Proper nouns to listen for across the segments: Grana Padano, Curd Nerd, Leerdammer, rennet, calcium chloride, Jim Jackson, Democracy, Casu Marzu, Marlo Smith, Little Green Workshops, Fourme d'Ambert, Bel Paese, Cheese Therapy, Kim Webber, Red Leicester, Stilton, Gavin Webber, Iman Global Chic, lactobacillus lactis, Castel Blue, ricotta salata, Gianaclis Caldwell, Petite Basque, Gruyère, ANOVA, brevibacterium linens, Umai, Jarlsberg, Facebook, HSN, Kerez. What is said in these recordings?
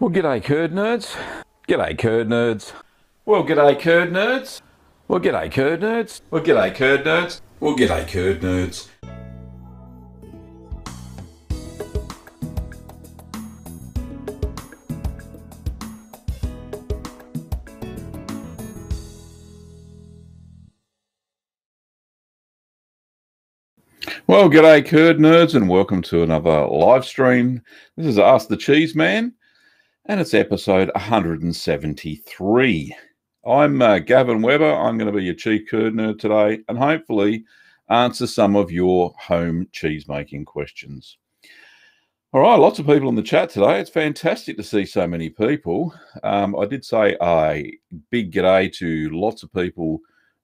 Well, g'day Curd Nerds. G'day Curd Nerds. Well, g'day Curd Nerds. Well, g'day Curd Nerds. Well, g'day Curd Nerds. Well, g'day Curd Nerds. Well, g'day Curd Nerds, and welcome to another live stream. This is Ask the Cheese Man, and it's episode 173. I'm Gavin Webber. I'm going to be your Chief Curd Nerd today and hopefully answer some of your home cheese-making questions. All right, lots of people in the chat today. It's fantastic to see so many people. I did say a big g'day to lots of people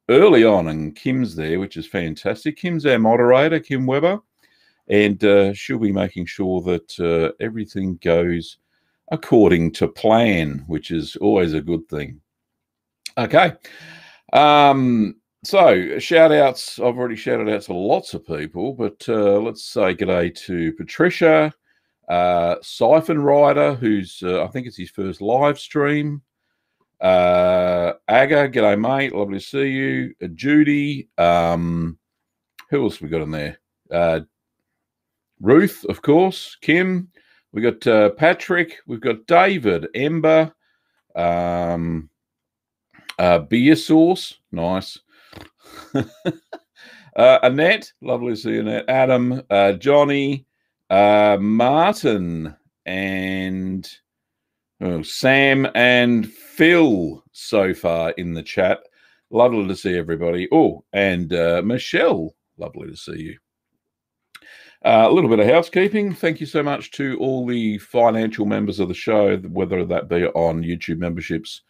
early on, and Kim's there, which is fantastic. Kim's our moderator, Kim Webber, and she'll be making sure that everything goes according to plan, which is always a good thing. Okay, so shout outs. I've already shouted out to lots of people, but let's say g'day to Patricia, Siphon Rider, who's I think it's his first live stream. Aga, g'day mate, lovely to see you. Judy, who else we got in there? Ruth, of course, Kim. We got Patrick, we've got David, Ember, Beer Sauce, nice. Annette, lovely to see you, Annette. Adam, Johnny, Martin, and Sam and Phil so far in the chat. Lovely to see everybody. Oh, and Michelle, lovely to see you. A little bit of housekeeping. Thank you so much to all the financial members of the show, whether that be on YouTube memberships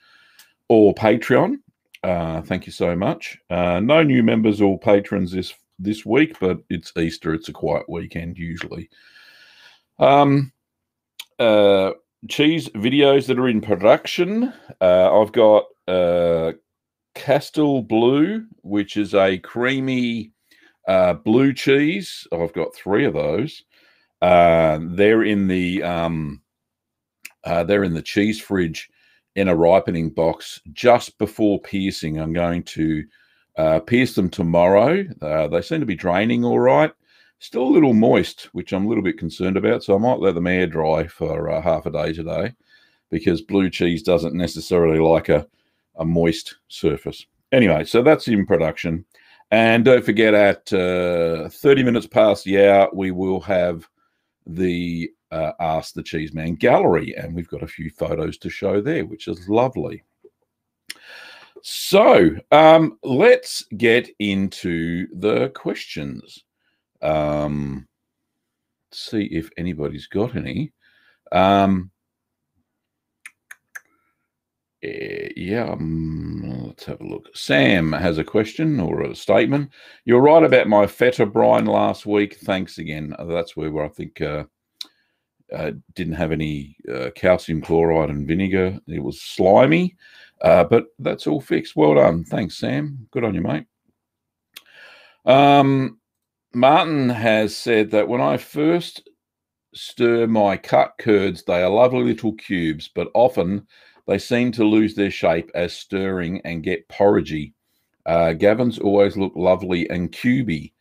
or Patreon. Thank you so much. No new members or patrons this week, but it's Easter. It's a quiet weekend usually. Cheese videos that are in production. I've got Castel Blue, which is a creamy blue cheese. I've got three of those. They're in the cheese fridge in a ripening box just before piercing. I'm going to pierce them tomorrow. They seem to be draining all right. Still a little moist, which I'm a little bit concerned about, so I might let them air dry for half a day today, because blue cheese doesn't necessarily like a moist surface. Anyway, so that's in production. And don't forget, at 30 minutes past the hour, we will have the Ask the Cheese Man gallery, and we've got a few photos to show there, which is lovely. So let's get into the questions. See if anybody's got any. Let's have a look. Sam has a question or a statement. You're right about my feta brine last week. Thanks again. That's where I think didn't have any calcium chloride and vinegar. It was slimy, but that's all fixed. Well done. Thanks, Sam. Good on you, mate. Martin has said that when I first stir my cut curds, they are lovely little cubes, but often they seem to lose their shape as stirring and get porridgey. Gavin's always look lovely and cubey.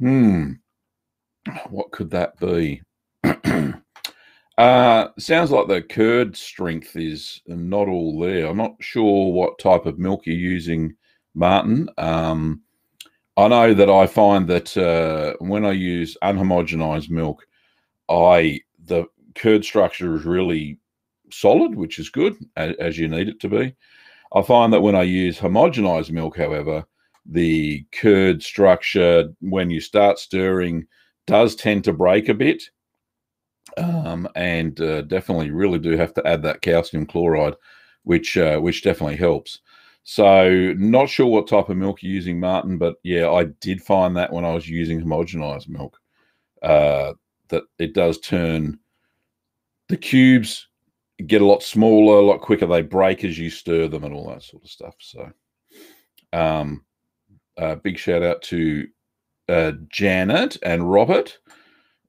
What could that be? Sounds like the curd strength is not all there. I'm not sure what type of milk you're using, Martin. I know that I find that when I use unhomogenized milk, the curd structure is really solid, which is good, as you need it to be. I find that when I use homogenized milk, however, the curd structure, when you start stirring, does tend to break a bit, and definitely really do have to add that calcium chloride, which definitely helps. So not sure what type of milk you're using, Martin, but yeah, I did find that when I was using homogenized milk, that it does turn, the cubes get a lot smaller, a lot quicker. They break as you stir them and all that sort of stuff. So big shout out to Janet and Robert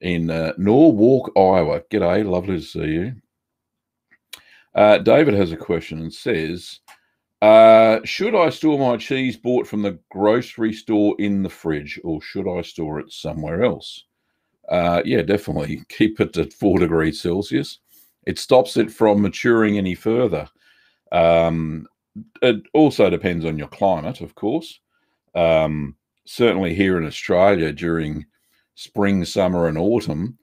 in Norwalk, Iowa. G'day, lovely to see you. David has a question and says, should I store my cheese bought from the grocery store in the fridge, or should I store it somewhere else? Yeah, definitely. Keep it at 4 degrees Celsius. It stops it from maturing any further. It also depends on your climate, of course. Certainly here in Australia during spring, summer and autumn,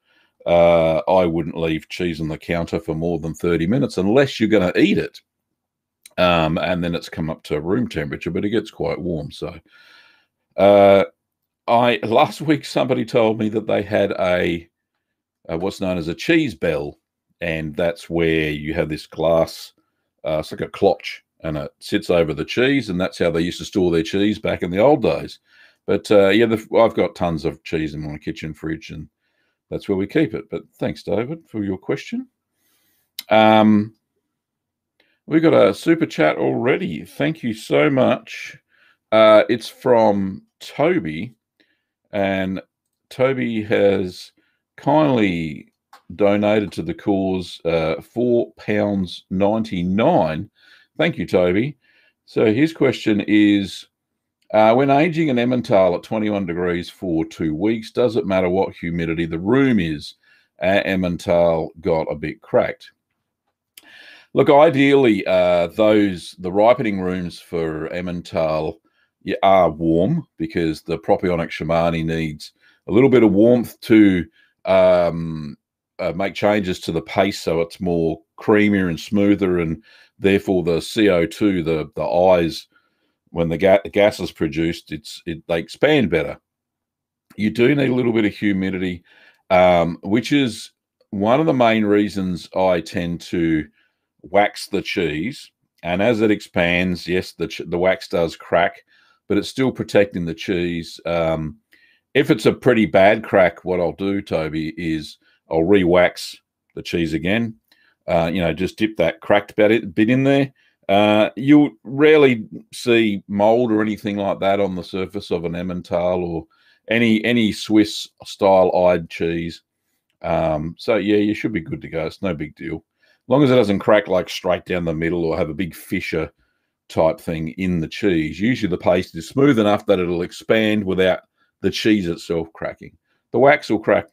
I wouldn't leave cheese on the counter for more than 30 minutes unless you're going to eat it. And then it's come up to room temperature, but it gets quite warm. So last week somebody told me that they had a what's known as a cheese bell, and that's where you have this glass, it's like a cloche, and it sits over the cheese, and that's how they used to store their cheese back in the old days. But yeah, I've got tons of cheese in my kitchen fridge, and that's where we keep it. But thanks, David, for your question. We got a super chat already. Thank you so much. It's from Toby, and Toby has kindly donated to the cause £4.99. Thank you, Toby. So his question is, when aging an Emmental at 21 degrees for 2 weeks, does it matter what humidity the room is? Emmental got a bit cracked. Look, ideally, the ripening rooms for Emmental are warm, because the Propionic shermanii needs a little bit of warmth to make changes to the paste so it's more creamier and smoother, and therefore the CO2, the eyes, when the gas is produced, they expand better. You do need a little bit of humidity, which is one of the main reasons I tend to wax the cheese, and as it expands, yes, the wax does crack, but it's still protecting the cheese. If it's a pretty bad crack, what I'll do, Toby, is I'll re-wax the cheese again. You know, just dip that cracked bit in there. You'll rarely see mold or anything like that on the surface of an Emmental or any Swiss-style eyed cheese. So, yeah, you should be good to go. It's no big deal. As long as it doesn't crack like straight down the middle or have a big fissure type thing in the cheese. Usually the paste is smooth enough that it'll expand without the cheese itself cracking. The wax will crack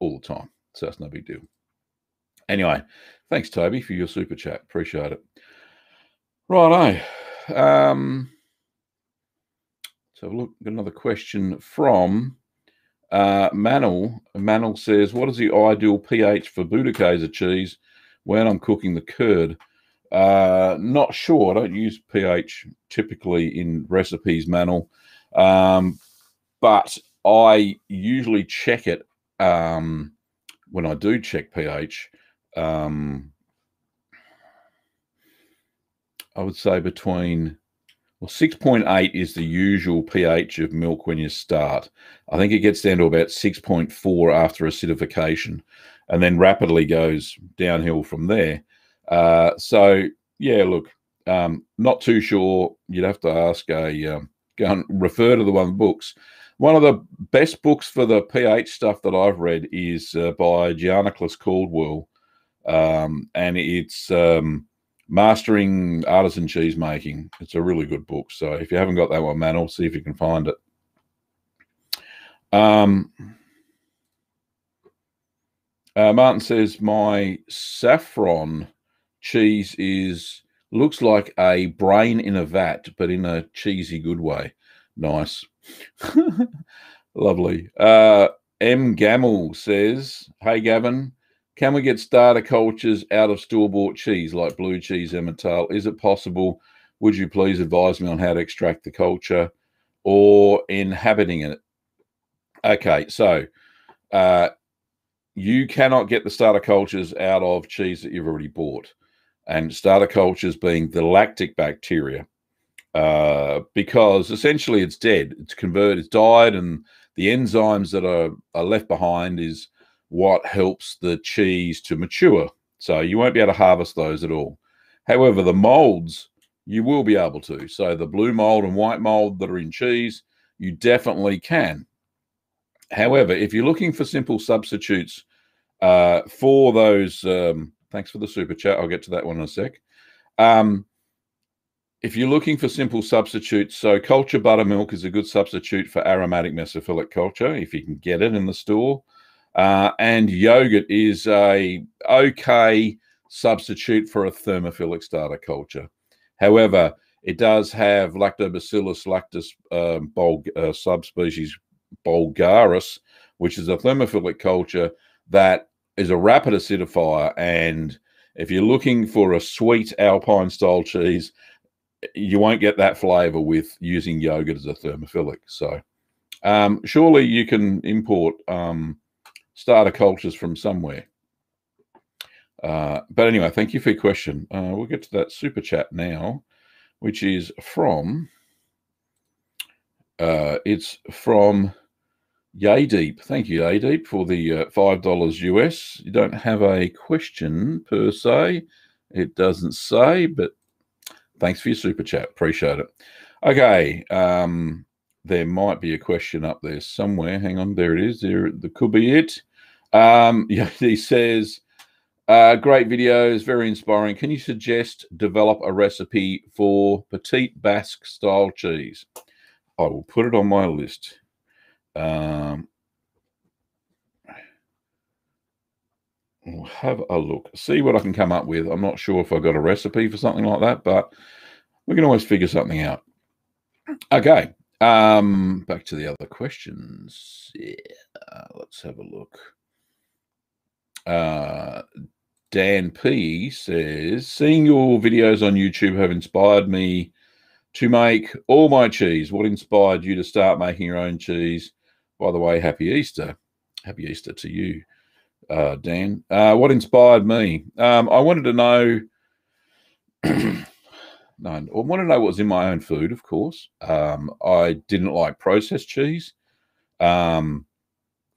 all the time, so that's no big deal. Anyway, thanks, Toby, for your super chat. Appreciate it. Righto. So look, got another question from Manal. Manal says, what is the ideal pH for Bouddhakaser cheese when I'm cooking the curd? Not sure. I don't use pH typically in recipes, Manal, but I usually check it when I do check pH. I would say between, well, 6.8 is the usual pH of milk when you start. I think it gets down to about 6.4 after acidification, and then rapidly goes downhill from there. So, yeah, look, not too sure. You'd have to ask go and refer to the books. One of the best books for the pH stuff that I've read is by Gianaclis Caldwell, and it's Mastering Artisan Cheese Making. It's a really good book. So if you haven't got that one, Manal, see if you can find it. Martin says, my saffron cheese looks like a brain in a vat, but in a cheesy good way. Nice. Lovely. M. Gamble says, hey, Gavin, can we get starter cultures out of store-bought cheese like blue cheese Emmental? Is it possible? Would you please advise me on how to extract the culture or inhabiting it? Okay, so you cannot get the starter cultures out of cheese that you've already bought, and starter cultures being the lactic bacteria, because essentially it's dead. It's converted, it's died, and the enzymes that are left behind is what helps the cheese to mature. So you won't be able to harvest those at all. However, the molds, you will be able to. So the blue mold and white mold that are in cheese, you definitely can. However, if you're looking for simple substitutes for those Thanks for the super chat. I'll get to that one in a sec. If you're looking for simple substitutes, so culture buttermilk is a good substitute for aromatic mesophilic culture, if you can get it in the store. And yogurt is a okay substitute for a thermophilic starter culture. However, it does have lactobacillus lactis subspecies bulgaris, which is a thermophilic culture that is a rapid acidifier. And if you're looking for a sweet Alpine-style cheese, you won't get that flavour with using yogurt as a thermophilic. So surely you can import starter cultures from somewhere. But anyway, thank you for your question. We'll get to that super chat now, which is from, it's from Yaydeep. Thank you, Yaydeep, for the $5 US. You don't have a question per se. It doesn't say, but thanks for your super chat. Appreciate it. Okay. There might be a question up there somewhere. Hang on. There it is. There, that could be it. Yeah, he says, great videos, very inspiring. Can you suggest develop a recipe for Petite Basque style cheese? I will put it on my list. We'll have a look, see what I can come up with. I'm not sure if I've got a recipe for something like that, but we can always figure something out. Okay, back to the other questions. Yeah, let's have a look. Dan P says, seeing your videos on YouTube have inspired me to make all my cheese. What inspired you to start making your own cheese? By the way, happy Easter. Happy Easter to you. Dan, what inspired me? I wanted to know, I wanted to know what was in my own food, of course. I didn't like processed cheese.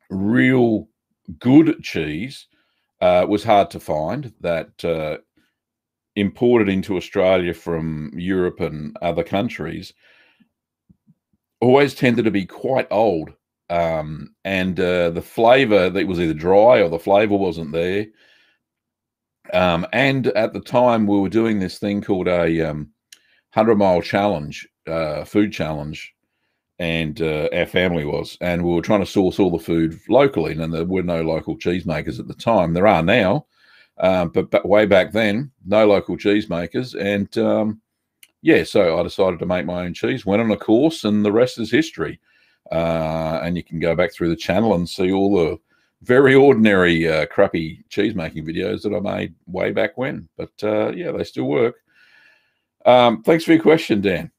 Real good cheese was hard to find, that imported into Australia from Europe and other countries always tended to be quite old. The flavour that was either dry or the flavour wasn't there. And at the time, we were doing this thing called a 100-mile challenge, food challenge, and our family was. And we were trying to source all the food locally, and there were no local cheesemakers at the time. There are now, but way back then, no local cheesemakers. And, yeah, so I decided to make my own cheese, went on a course, and the rest is history. And you can go back through the channel and see all the very ordinary crappy cheese making videos that I made way back when, but yeah, they still work. Thanks for your question, Dan.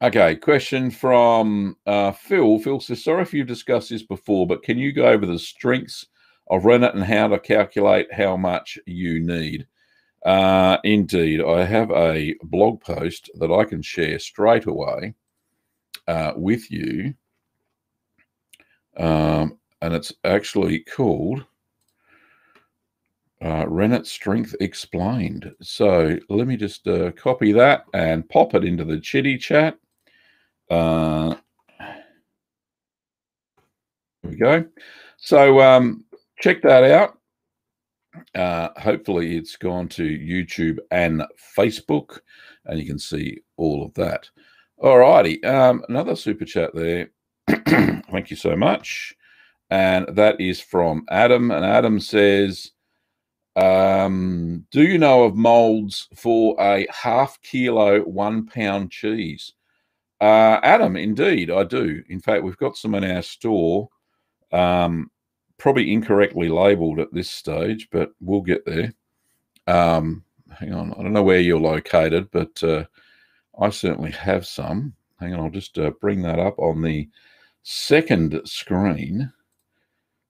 Okay, question from Phil. Phil says, sorry if you've discussed this before, but can you go over the strengths of rennet and how to calculate how much you need? Indeed, I have a blog post that I can share straight away with you, and it's actually called Rennet Strength Explained. So let me just copy that and pop it into the chitty chat. There we go. So check that out. Hopefully it's gone to YouTube and Facebook, and you can see all of that. All righty, another super chat there. Thank you so much. And that is from Adam. And Adam says, do you know of molds for a half-kilo, 1-pound cheese? Adam, indeed, I do. In fact, we've got some in our store, probably incorrectly labelled at this stage, but we'll get there. Hang on, I don't know where you're located, but... I certainly have some. Hang on, I'll just bring that up on the second screen.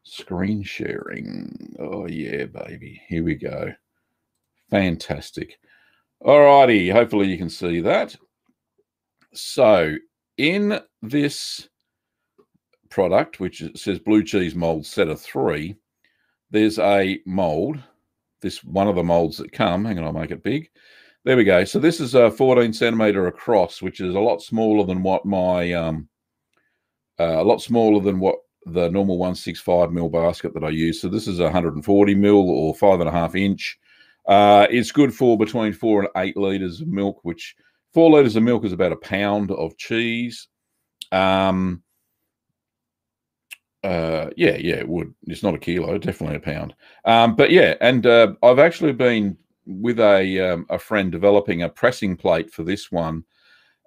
Screen sharing. Oh, yeah, baby. Here we go. Fantastic. All righty. Hopefully you can see that. So in this product, which says Blue Cheese Mold Set of 3, there's a mold. This one of the molds that come. Hang on, I'll make it big. There we go. So this is a 14 centimeter across, which is a lot smaller than what my the normal 165 ml basket that I use. So this is 140 ml or 5.5 inch. It's good for between 4 and 8 litres of milk, which 4 litres of milk is about a pound of cheese. Yeah, it would. It's not a kilo, definitely a pound. But yeah, and I've actually been with a friend developing a pressing plate for this one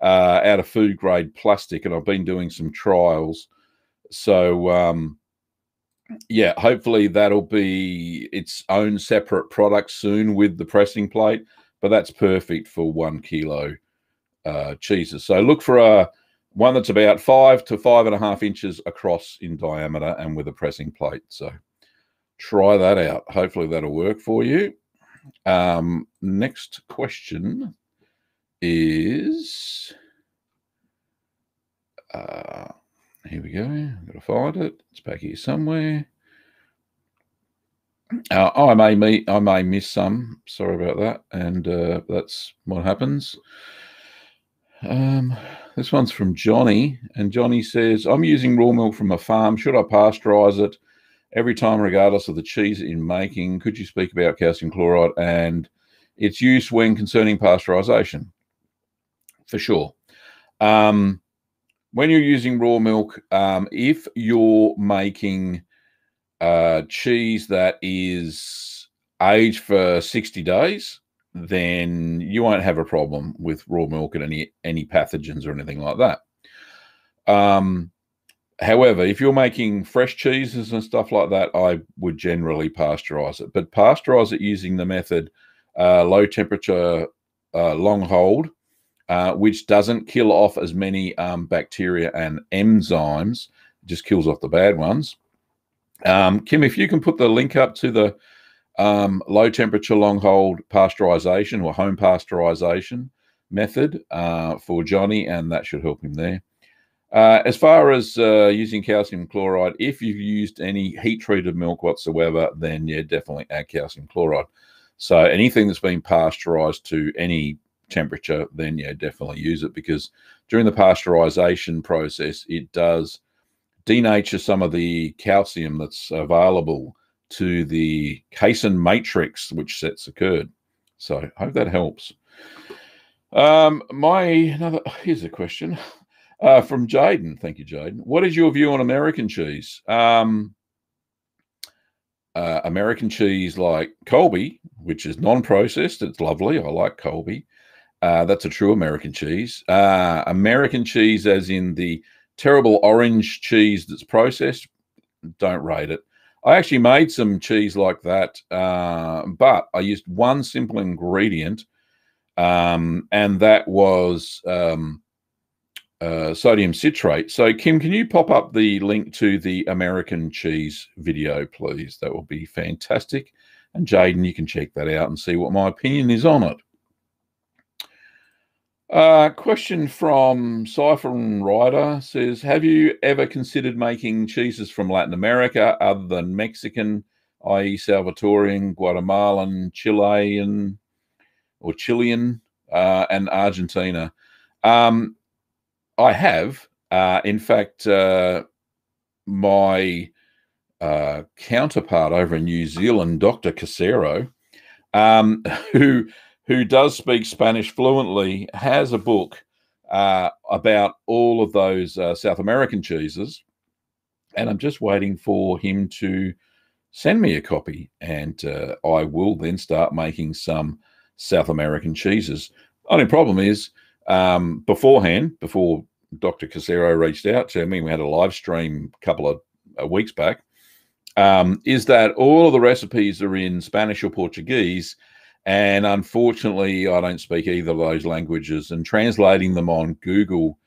out of food grade plastic, and I've been doing some trials. So yeah, hopefully that'll be its own separate product soon with the pressing plate, but that's perfect for 1 kilo cheeses. So look for one that's about 5 to 5.5 inches across in diameter and with a pressing plate. So try that out. Hopefully that'll work for you. Next question is, here we go. I've got to find it. It's back here somewhere. I may miss some. Sorry about that. And that's what happens. This one's from Johnny. And Johnny says, I'm using raw milk from a farm. Should I pasteurize it every time regardless of the cheese in making? Could you speak about calcium chloride and its use when concerning pasteurization? For sure. When you're using raw milk, if you're making cheese that is aged for 60 days, then you won't have a problem with raw milk and any pathogens or anything like that. However, if you're making fresh cheeses and stuff like that, I would generally pasteurize it. But pasteurize it using the method low temperature, long hold, which doesn't kill off as many bacteria and enzymes. It just kills off the bad ones. Kim, if you can put the link up to the low temperature, long hold pasteurization or home pasteurization method for Johnny, and that should help him there. As far as using calcium chloride, if you've used any heat treated milk whatsoever, then yeah, definitely add calcium chloride. So anything that's been pasteurized to any temperature, then yeah, definitely use it, because during the pasteurization process, it does denature some of the calcium that's available to the casein matrix which sets the curd. So I hope that helps. Here's a question from Jaden. Thank you, Jaden. What is your view on American cheese? American cheese like Colby, which is non-processed. It's lovely. I like Colby. That's a true American cheese. American cheese as in the terrible orange cheese that's processed, don't rate it. I actually made some cheese like that, but I used one simple ingredient, and that was sodium citrate. So, Kim, can you pop up the link to the American cheese video, please? That will be fantastic. And, Jaden, you can check that out and see what my opinion is on it. Question from Siphon Rider says, have you ever considered making cheeses from Latin America other than Mexican, i.e. Salvadoran, Guatemalan, Chilean, or Chilean, and Argentina? I have. In fact, my counterpart over in New Zealand, Dr. Casero, who does speak Spanish fluently, has a book about all of those South American cheeses. And I'm just waiting for him to send me a copy. And I will then start making some South American cheeses. Only problem is, beforehand, before Dr. Casero reached out to me, we had a live stream a couple of weeks back, is that all of the recipes are in Spanish or Portuguese. And unfortunately, I don't speak either of those languages, and translating them on Google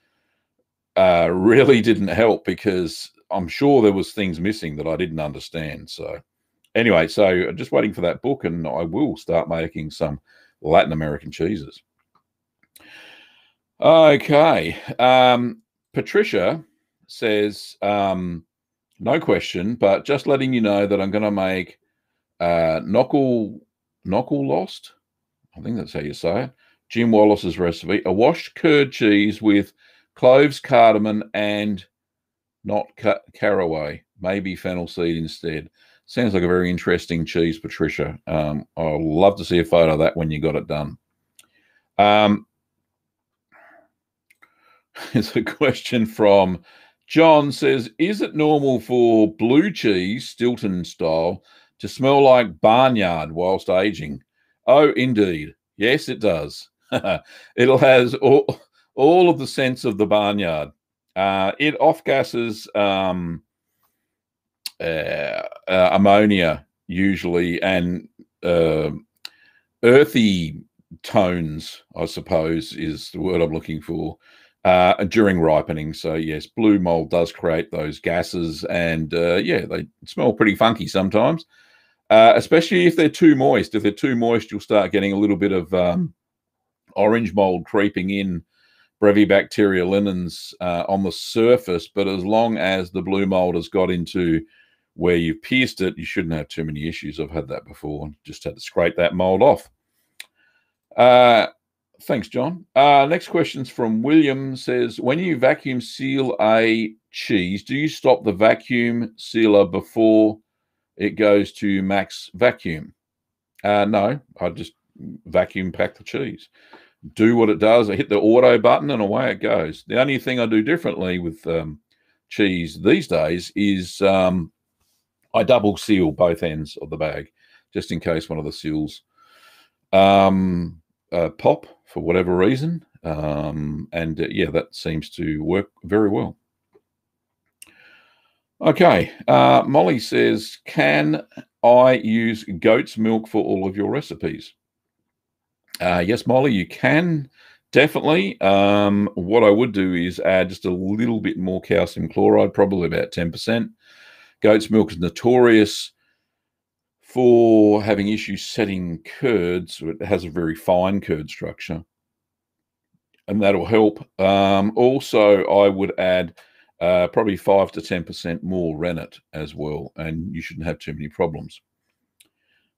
really didn't help, because I'm sure there was things missing that I didn't understand. So anyway, so just waiting for that book, and I will start making some Latin American cheeses. Okay. Patricia says, no question, but just letting you know that I'm going to make Knockle Lost, I think that's how you say it, Jim Wallace's recipe, a washed curd cheese with cloves, cardamom, and not cut caraway, maybe fennel seed instead. Sounds like a very interesting cheese, Patricia. I'll love to see a photo of that when you got it done. There's a question from John, says, is it normal for blue cheese, Stilton style, to smell like barnyard whilst aging? Oh, indeed. Yes, it does. It has all of the scents of the barnyard. It off-gasses ammonia, usually, and earthy tones, I suppose, is the word I'm looking for, during ripening. So, yes, blue mold does create those gases, and, yeah, they smell pretty funky sometimes, especially if they're too moist. If they're too moist, you'll start getting a little bit of orange mold creeping in, brevibacterium linens on the surface. But as long as the blue mold has got into where you've pierced it, you shouldn't have too many issues. I've had that before. Just had to scrape that mold off. Thanks, John. Next question's from William, says, when you vacuum seal a cheese, do you stop the vacuum sealer before it goes to max vacuum? No, I just vacuum pack the cheese. Do what it does. I hit the auto button and away it goes. The only thing I do differently with cheese these days is I double seal both ends of the bag, just in case one of the seals pop for whatever reason. And yeah, that seems to work very well. Okay. Molly says, can I use goat's milk for all of your recipes? Yes, Molly, you can, definitely. What I would do is add just a little bit more calcium chloride, probably about 10%. Goat's milk is notorious for having issues setting curds. It has a very fine curd structure, and that'll help. Also, I would add probably 5 to 10% more rennet as well, and you shouldn't have too many problems.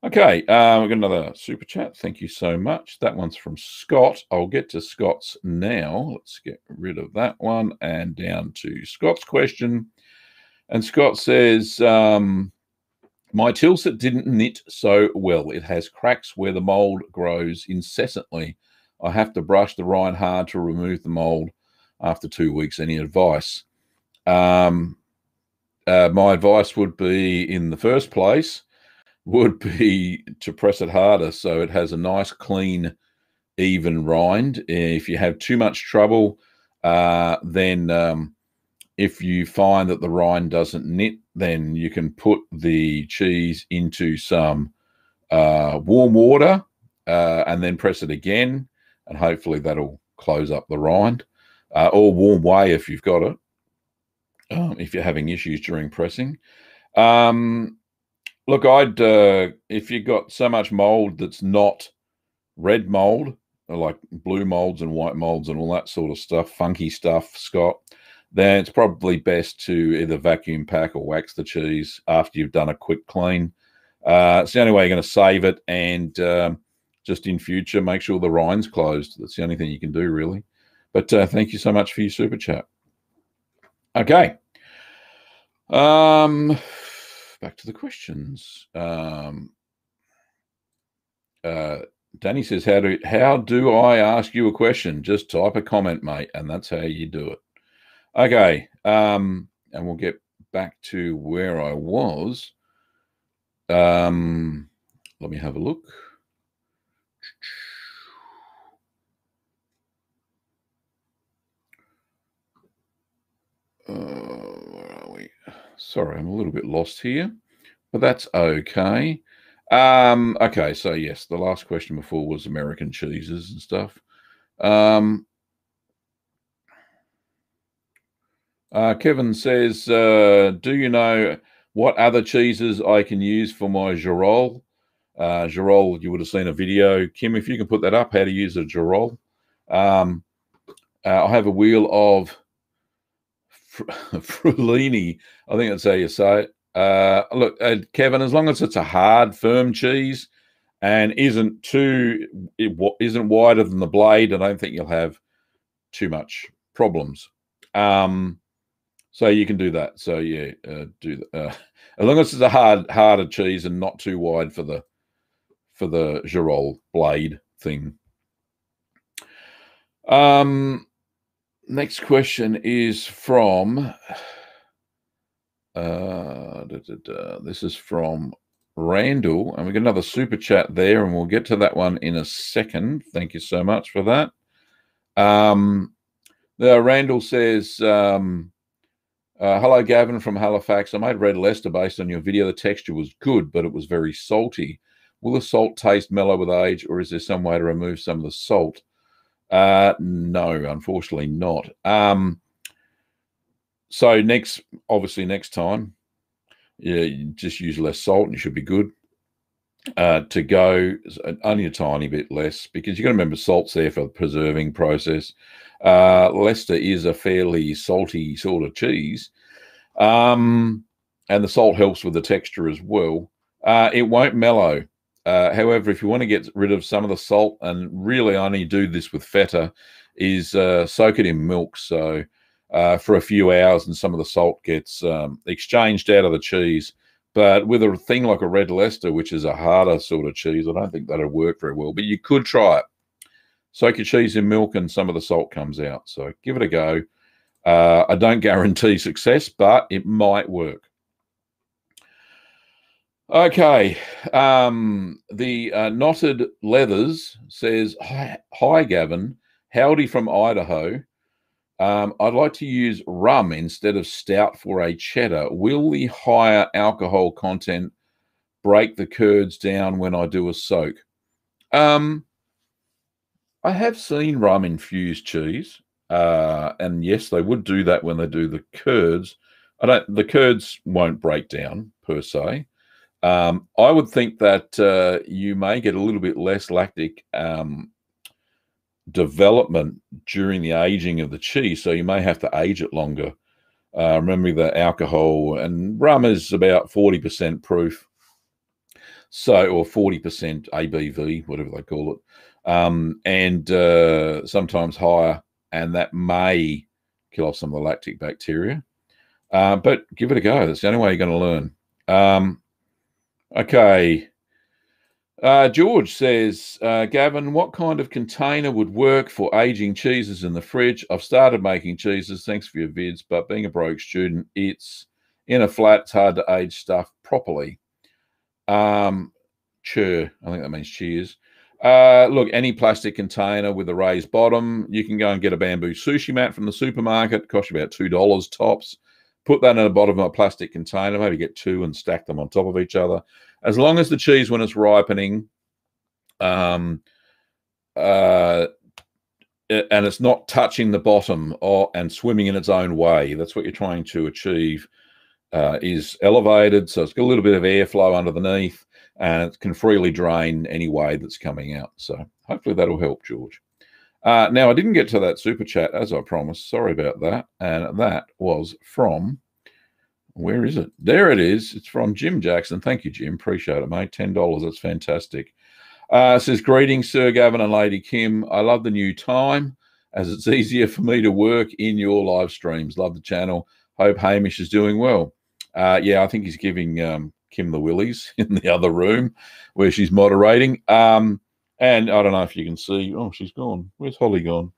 Okay, we've got another super chat. Thank you so much. That one's from Scott. I'll get to Scott's now. Let's get rid of that one and down to Scott's question. And Scott says, my Tilsit didn't knit so well. It has cracks where the mold grows incessantly. I have to brush the rind hard to remove the mold after 2 weeks. Any advice? My advice would be, in the first place, would be to press it harder so it has a nice, clean, even rind. If you have too much trouble, then if you find that the rind doesn't knit, then you can put the cheese into some warm water and then press it again, and hopefully that'll close up the rind, or warm whey if you've got it, if you're having issues during pressing. Look, I'd if you've got so much mold that's not red mold, like blue molds and white molds and all that sort of stuff, funky stuff, Scott, then it's probably best to either vacuum pack or wax the cheese after you've done a quick clean. It's the only way you're going to save it, and just in future, make sure the rind's closed. That's the only thing you can do, really. But thank you so much for your super chat. Okay. Back to the questions. Danny says, how do I ask you a question? Just type a comment, mate, and that's how you do it. Okay, and we'll get back to where I was. Let me have a look. Where are we? Sorry, I'm a little bit lost here, but that's okay. Okay, so yes, the last question before was American cheeses and stuff. Kevin says, do you know what other cheeses I can use for my Jarol? Jarol, you would have seen a video. Kim, if you can put that up, how to use a Jarol. I have a wheel of Frulini, I think that's how you say it. Look, Kevin, as long as it's a hard, firm cheese and isn't wider than the blade, I don't think you'll have too much problems. So you can do that. So yeah, as long as it's a harder cheese and not too wide for the Girolles blade thing. Next question is from this is from Randall, and we got another super chat there, and we'll get to that one in a second. Thank you so much for that. Randall says, hello, Gavin from Halifax. I made Red Leicester based on your video. The texture was good, but it was very salty. Will the salt taste mellow with age, or is there some way to remove some of the salt? No, unfortunately not. So obviously next time, yeah, you just use less salt and you should be good. To go only a tiny bit less, because you've got to remember salt's there for the preserving process. Leicester is a fairly salty sort of cheese, and the salt helps with the texture as well. It won't mellow. However, if you want to get rid of some of the salt, and really I only do this with feta, is soak it in milk. So for a few hours, and some of the salt gets exchanged out of the cheese. But with a thing like a Red Leicester, which is a harder sort of cheese, I don't think that'll work very well. But you could try it. Soak your cheese in milk and some of the salt comes out. So give it a go. I don't guarantee success, but it might work. Okay. Knotted Leathers says, hi, Gavin. Howdy from Idaho. I'd like to use rum instead of stout for a cheddar. Will the higher alcohol content break the curds down when I do a soak? I have seen rum-infused cheese, and yes, they would do that when they do the curds. The curds won't break down per se. I would think that you may get a little bit less lactic development during the aging of the cheese, so you may have to age it longer. Remember the alcohol, and rum is about 40% proof, so, or 40% ABV, whatever they call it, and sometimes higher, and that may kill off some of the lactic bacteria, but give it a go. That's the only way you're going to learn. Okay. George says, Gavin, what kind of container would work for aging cheeses in the fridge? I've started making cheeses. Thanks for your vids, but being a broke student, it's in a flat. It's hard to age stuff properly. I think that means cheers. Look, any plastic container with a raised bottom. You can go and get a bamboo sushi mat from the supermarket. It costs you about $2 tops. Put that in the bottom of a plastic container, maybe get two and stack them on top of each other. As long as the cheese, when it's ripening, and it's not touching the bottom and swimming in its own way, that's what you're trying to achieve, is elevated. So it's got a little bit of airflow underneath, and it can freely drain any way that's coming out. So hopefully that'll help, George. Now, I didn't get to that super chat, as I promised. Sorry about that. And that was from, where is it? There it is. It's from Jim Jackson. Thank you, Jim. Appreciate it, mate. $10. That's fantastic. It says, greetings, Sir Gavin and Lady Kim. I love the new time, as it's easier for me to work in your live streams. Love the channel. Hope Hamish is doing well. Yeah, I think he's giving Kim the willies in the other room where she's moderating. And I don't know if you can see. Oh, she's gone. Where's Holly gone?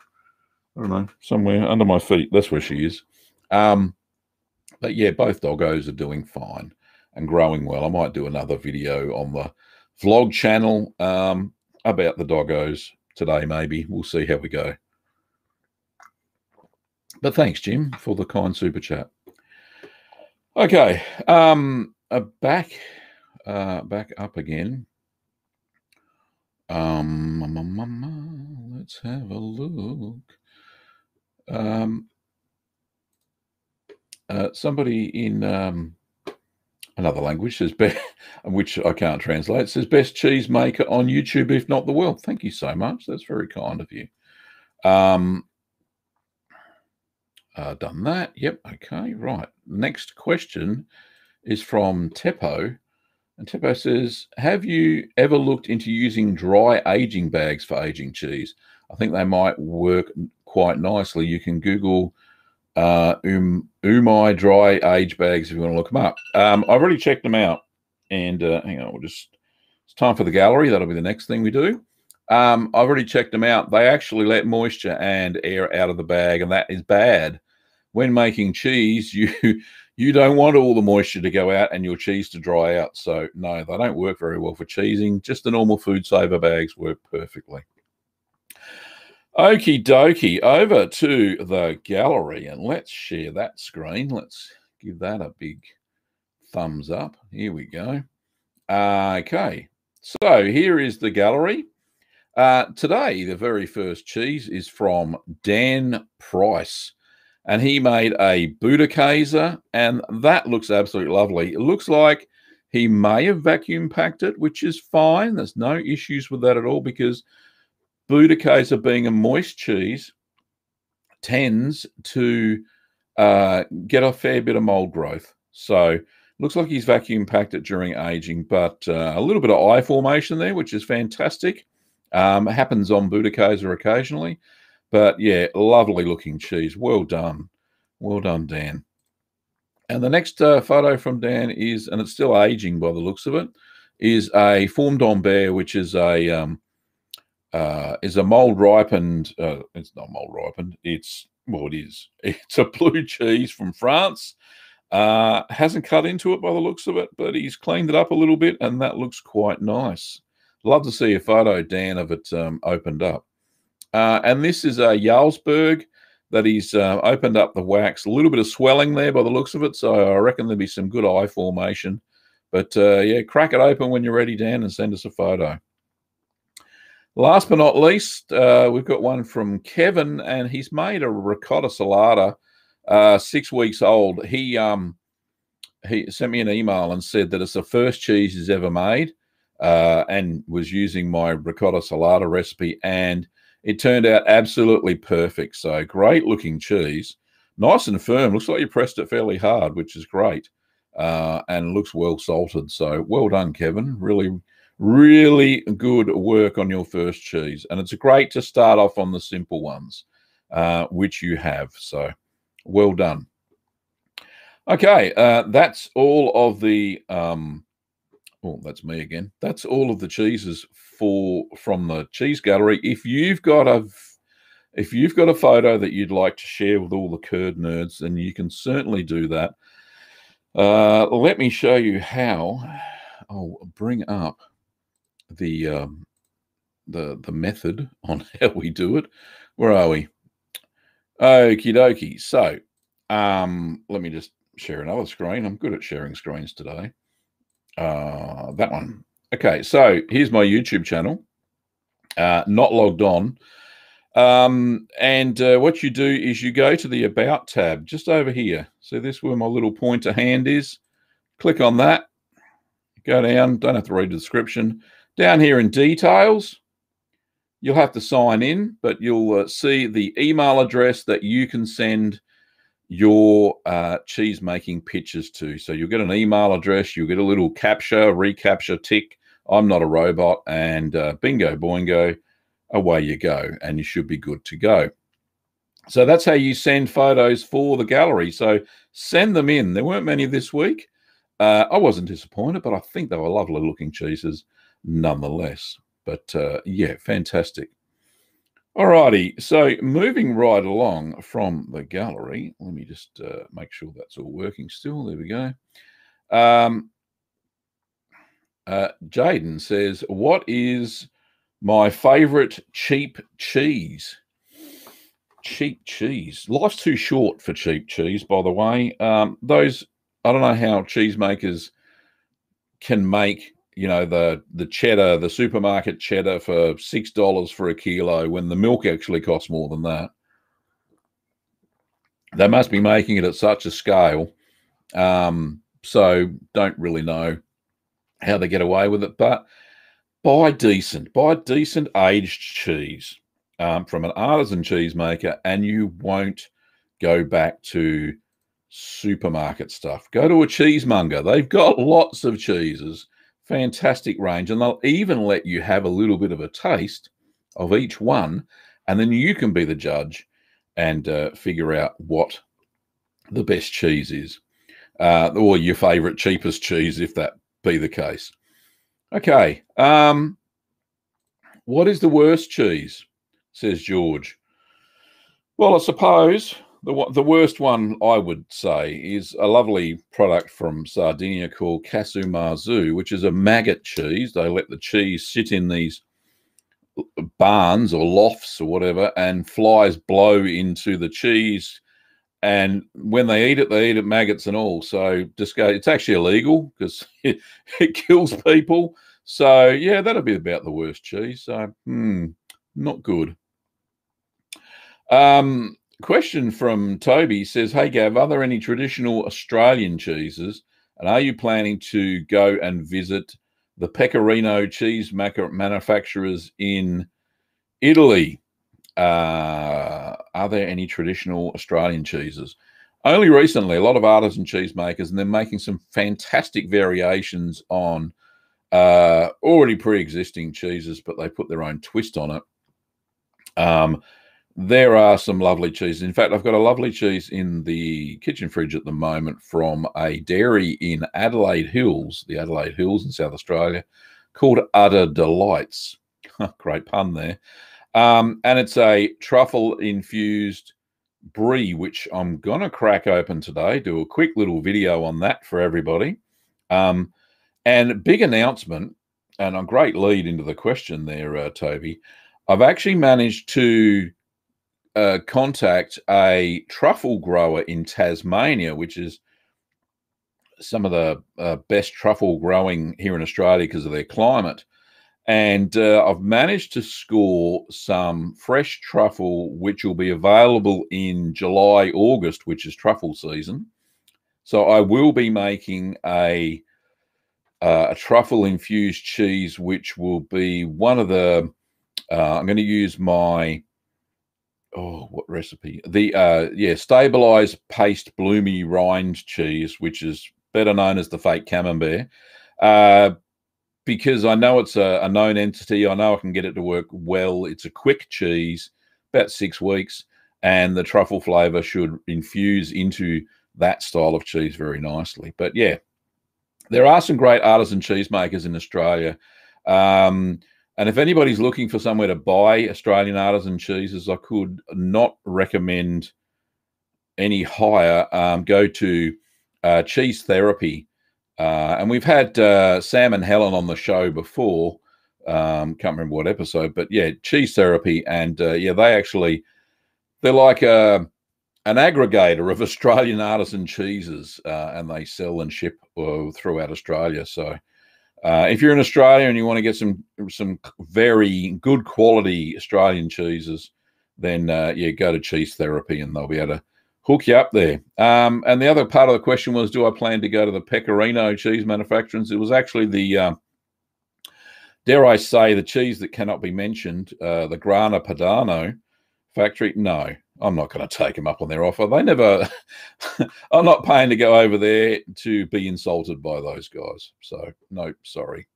I don't know. Somewhere under my feet. That's where she is. But yeah, both doggos are doing fine and growing well. I might do another video on the vlog channel about the doggos today, maybe. We'll see how we go. But thanks, Jim, for the kind super chat. Okay. Back up again. Let's have a look. Somebody in another language says, which I can't translate, says, best cheese maker on YouTube, if not the world. Thank you so much. That's very kind of you. Done that. Yep. Okay. Right. Next question is from Teppo. And Teppo says, have you ever looked into using dry aging bags for aging cheese? I think they might work quite nicely. You can Google Umai dry age bags if you want to look them up. I've already checked them out. And hang on, we'll just, it's time for the gallery. That'll be the next thing we do. I've already checked them out. They actually let moisture and air out of the bag, and that is bad. When making cheese, you don't want all the moisture to go out and your cheese to dry out. So, no, they don't work very well for cheesing. Just the normal food saver bags work perfectly. Okie dokie, over to the gallery, and let's share that screen. Let's give that a big thumbs up. Here we go. Okay, so here is the gallery. Today, the very first cheese is from Dan Price, and he made a Bouddhakaser, and that looks absolutely lovely. It looks like he may have vacuum packed it, which is fine. There's no issues with that at all, because Bouddhakaser, being a moist cheese, tends to get a fair bit of mold growth. So looks like he's vacuum packed it during aging, but a little bit of eye formation there, which is fantastic. Happens on Bouddhakaser occasionally, but yeah, lovely looking cheese. Well done, Dan. And the next photo from Dan is, and it's still aging by the looks of it, is a Fourme d'Ambert, which is a mold ripened. It's not mold ripened. It's well, it is. It's a blue cheese from France. Hasn't cut into it by the looks of it, but he's cleaned it up a little bit, and that looks quite nice. Love to see a photo, Dan, of it opened up. And this is a Jarlsberg that he's opened up the wax. A little bit of swelling there by the looks of it, so I reckon there'll be some good eye formation. But, yeah, crack it open when you're ready, Dan, and send us a photo. Last but not least, we've got one from Kevin, and he's made a ricotta salata, 6 weeks old. He sent me an email and said that it's the first cheese he's ever made. And was using my ricotta salata recipe, and it turned out absolutely perfect. So great looking cheese, nice and firm. Looks like you pressed it fairly hard, which is great, and looks well salted. So well done, Kevin. Really, really good work on your first cheese, and it's great to start off on the simple ones, which you have. So well done. Okay, that's all of the... Oh, that's me again. That's all of the cheeses from the cheese gallery. If you've got a photo that you'd like to share with all the curd nerds, then you can certainly do that. Let me show you how. I'll bring up the method on how we do it. Where are we? Okie dokie. So, let me just share another screen. I'm good at sharing screens today. That one. Okay, so here's my YouTube channel, not logged on, and what you do is you go to the About tab just over here. So this is where my little pointer hand is. Click on that, go down, don't have to read the description. Down here in Details, you'll have to sign in, but you'll see the email address that you can send your cheese making pictures to. So you'll get an email address, you'll get a little capture, recapture tick, I'm not a robot, and bingo boingo, away you go, and you should be good to go. So that's how you send photos for the gallery. So send them in. There weren't many this week. I wasn't disappointed, but I think they were lovely looking cheeses nonetheless. But yeah, fantastic. Alrighty, so moving right along from the gallery, let me just make sure that's all working still. There we go. Jaden says, what is my favourite cheap cheese? Cheap cheese. Life's too short for cheap cheese, by the way. I don't know how cheesemakers can make, you know, the cheddar, the supermarket cheddar for $6 for a kilo when the milk actually costs more than that. They must be making it at such a scale. So don't really know how they get away with it, but buy decent aged cheese from an artisan cheesemaker, and you won't go back to supermarket stuff. Go to a cheesemonger. They've got lots of cheeses. Fantastic range, and they'll even let you have a little bit of a taste of each one, and then you can be the judge and figure out what the best cheeses, or your favorite cheapest cheese, if that be the case. Okay. What is the worst cheese, says George? Well, I suppose the worst one I would say is a lovely product from Sardinia called Casu Marzu, which is a maggot cheese. They let the cheese sit in these barns or lofts or whatever, and flies blow into the cheese. And when they eat it maggots and all. So it's actually illegal because it kills people. So, yeah, that'll be about the worst cheese. So, not good. Question from Toby says, hey, Gav, are there any traditional Australian cheeses? And are you planning to go and visit the Pecorino cheese manufacturers in Italy? Are there any traditional Australian cheeses? Only recently, a lot of artisan cheesemakers, and they're making some fantastic variations on already pre-existing cheeses, but they put their own twist on it. There are some lovely cheeses. In fact, I've got a lovely cheese in the kitchen fridge at the moment from a dairy in Adelaide Hills, the Adelaide Hills in South Australia, called Udder Delights. Great pun there. And it's a truffle-infused brie, which I'm going to crack open today, do a quick little video on that for everybody. And big announcement, and a great lead into the question there, Toby. I've actually managed to contact a truffle grower in Tasmania, which is some of the best truffle growing here in Australia because of their climate. And I've managed to score some fresh truffle, which will be available in July, August, which is truffle season. So I will be making a truffle-infused cheese, which will be one of the, I'm going to use my, what recipe? The, Stabilised Paste Bloomy Rind Cheese, which is better known as the fake camembert, because I know it's a known entity. I know I can get it to work well. It's a quick cheese, about 6 weeks, and the truffle flavour should infuse into that style of cheese very nicely. But, yeah. There are some great artisan cheesemakers in Australia. And if anybody's looking for somewhere to buy Australian artisan cheeses, I could not recommend any higher. Go to Cheese Therapy. And we've had Sam and Helen on the show before. Can't remember what episode, but yeah, Cheese Therapy. And yeah, they're like an aggregator of Australian artisan cheeses, and they sell and ship throughout Australia. So if you're in Australia and you want to get some very good quality Australian cheeses, then go to Cheese Therapy and they'll be able to hook you up there. And the other part of the question was, do I plan to go to the Pecorino cheese manufacturers? It was actually the, dare I say, the cheese that cannot be mentioned, the Grana Padano factory. No. I'm not going to take them up on their offer. They never, I'm not paying to go over there to be insulted by those guys. So no, sorry.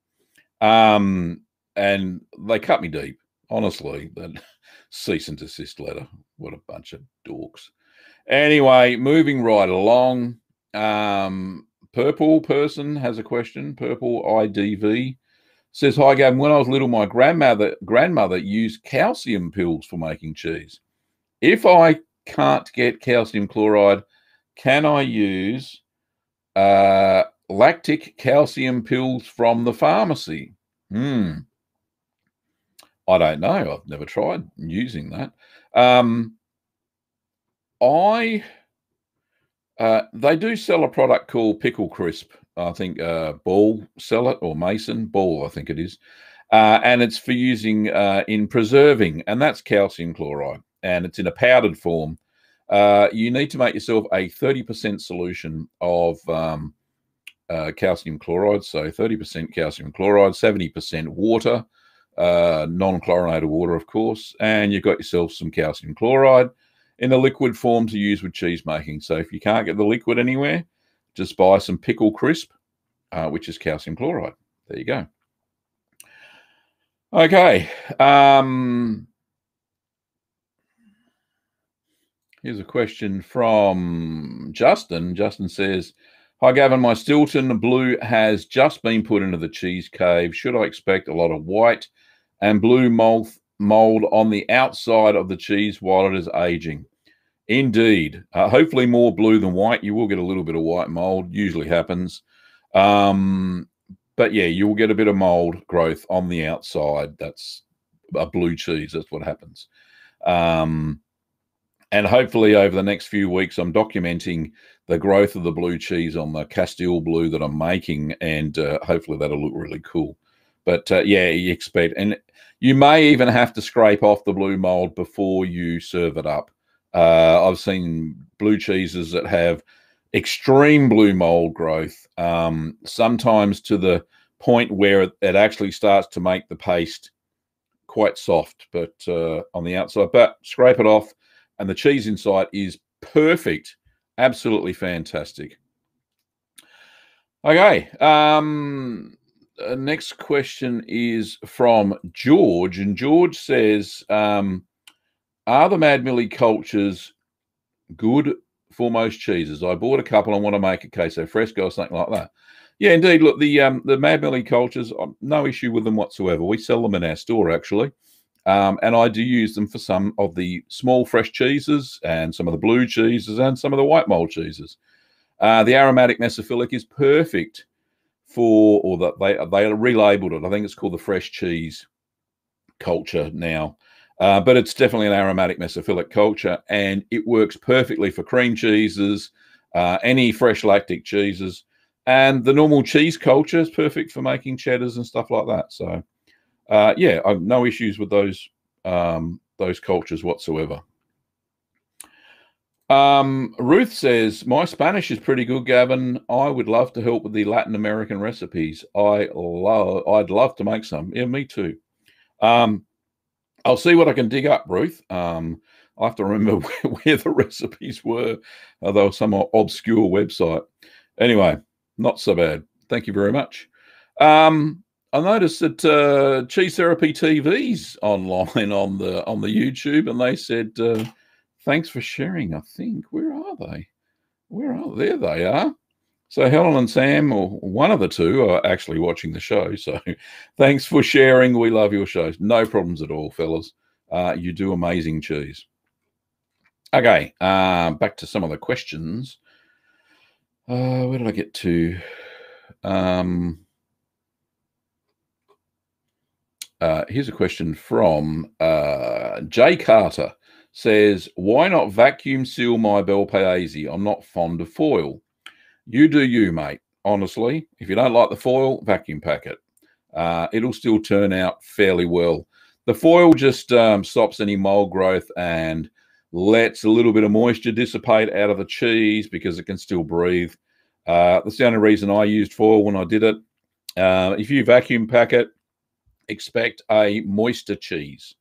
And they cut me deep, honestly, that cease and desist letter. What a bunch of dorks. Anyway, moving right along. Purple person has a question. Purple IDV says, hi Gavin, when I was little, my grandmother used calcium pills for making cheese. If I can't get calcium chloride, can I use lactic calcium pills from the pharmacy? I don't know. I've never tried using that. They do sell a product called Pickle Crisp. I think Ball sell it, or Mason Ball, I think it is. And it's for using in preserving, and that's calcium chloride. And it's in a powdered form. You need to make yourself a 30% solution of calcium chloride. So 30% calcium chloride, 70% water, non-chlorinated water, of course. And you've got yourself some calcium chloride in a liquid form to use with cheese making. So if you can't get the liquid anywhere, just buy some Pickle Crisp, which is calcium chloride. There you go. Okay. Here's a question from Justin. Justin says, hi, Gavin. My Stilton Blue has just been put into the cheese cave. Should I expect a lot of white and blue mold on the outside of the cheese while it is aging? Indeed. Hopefully more blue than white. You will get a little bit of white mold. Usually happens. But, yeah, you will get a bit of mold growth on the outside. That's a blue cheese. That's what happens. And hopefully over the next few weeks, I'm documenting the growth of the blue cheese on the Castel Blue that I'm making, and hopefully that'll look really cool. But, yeah, you expect. And you may even have to scrape off the blue mold before you serve it up. I've seen blue cheeses that have extreme blue mold growth, sometimes to the point where it actually starts to make the paste quite soft, but on the outside. But scrape it off, and the cheese inside is perfect. Absolutely fantastic. Okay. Next question is from George. And George says, are the Mad Millie cultures good for most cheeses? I bought a couple and want to make a queso fresco or something like that. Yeah, indeed. Look, the Mad Millie cultures, no issue with them whatsoever. We sell them in our store, actually. And I do use them for some of the small fresh cheeses and some of the blue cheeses and some of the white mold cheeses. The aromatic mesophilic is perfect for, or that they relabeled it. I think it's called the fresh cheese culture now. But it's definitely an aromatic mesophilic culture, and it works perfectly for cream cheeses, any fresh lactic cheeses. And the normal cheese culture is perfect for making cheddars and stuff like that. So... yeah, I've no issues with those cultures whatsoever. Ruth says, my Spanish is pretty good, Gavin. I would love to help with the Latin American recipes. I'd love to make some. Yeah, me too. I'll see what I can dig up, Ruth. I have to remember where the recipes were. They were some obscure website. Anyway, not so bad. Thank you very much. I noticed that Cheese Therapy TV's online on the YouTube, and they said, thanks for sharing, I think. Where are they? There they are. So Helen and Sam, or one of the two, are actually watching the show. So thanks for sharing. We love your shows. No problems at all, fellas. You do amazing cheese. Okay, back to some of the questions. Where did I get to? Here's a question from Jay Carter. Says, why not vacuum seal my Bel Paese? I'm not fond of foil. You do you, mate. Honestly, if you don't like the foil, vacuum pack it. It'll still turn out fairly well. The foil just stops any mold growth and lets a little bit of moisture dissipate out of the cheese because it can still breathe. That's the only reason I used foil when I did it. If you vacuum pack it, expect a moister cheese.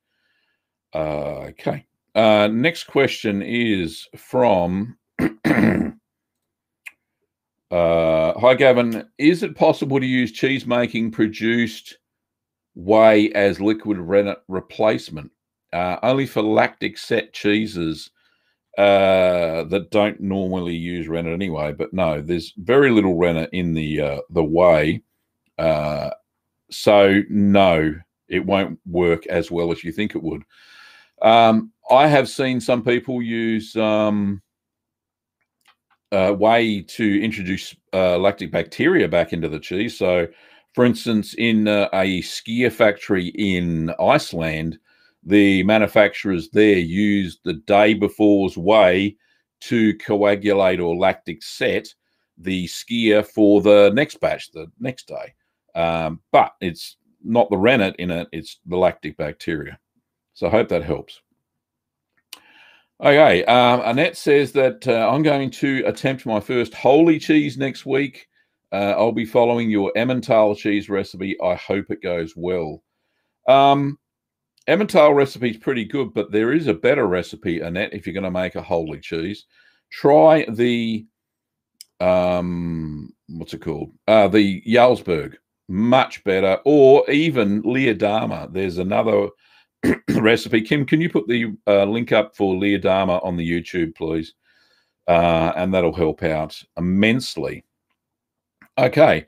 Okay. Next question is from, hi, Gavin. Is it possible to use cheese making produced whey as liquid rennet replacement? Only for lactic set cheeses that don't normally use rennet anyway. But no, there's very little rennet in the whey. So, no, it won't work as well as you think it would. I have seen some people use whey to introduce lactic bacteria back into the cheese. So, for instance, in a skyr factory in Iceland, the manufacturers there used the day before's whey to coagulate or lactic set the skyr for the next batch, the next day. But it's not the rennet in it, it's the lactic bacteria. So I hope that helps. Okay, Annette says that I'm going to attempt my first holy cheese next week. I'll be following your Emmental cheese recipe. I hope it goes well. Emmental recipe is pretty good, but there is a better recipe, Annette, if you're going to make a holy cheese. Try the, what's it called? The Jarlsberg. Much better, or even Leerdammer. There's another recipe. Kim, can you put the link up for Leerdammer on the YouTube, please? And that'll help out immensely. Okay.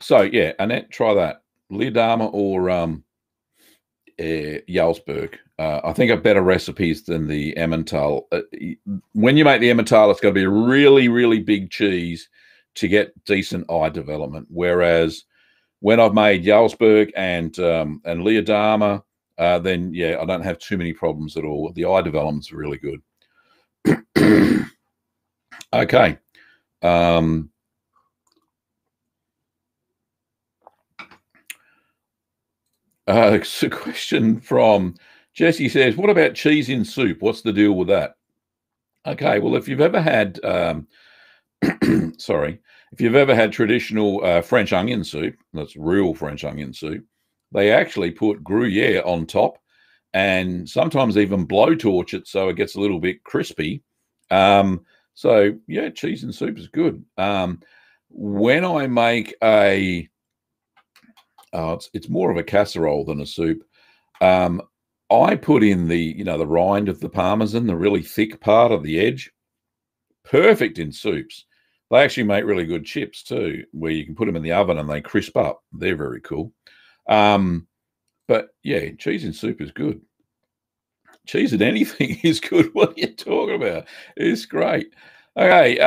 So, yeah, Annette, try that. Leerdammer or Jarlsberg. I think are better recipes than the Emmental. When you make the Emmental, it's going to be a really, really big cheese to get decent eye development. Whereas when I've made Jarlsberg and Leerdammer, then, yeah, I don't have too many problems at all. The eye development's really good. Okay. It's a question from Jesse says, what about cheese in soup? What's the deal with that? Okay, well, if you've ever had, sorry, if you've ever had traditional French onion soup, that's real French onion soup, they actually put Gruyère on top and sometimes even blowtorch it so it gets a little bit crispy. So, yeah, cheese in soup is good. When I make a... it's more of a casserole than a soup. I put in the, you know, the rind of the parmesan, the really thick part of the edge. Perfect in soups. They actually make really good chips too, where you can put them in the oven and they crisp up. They're very cool. But yeah, cheese in soup is good. Cheese in anything is good. What are you talking about? It's great. Okay.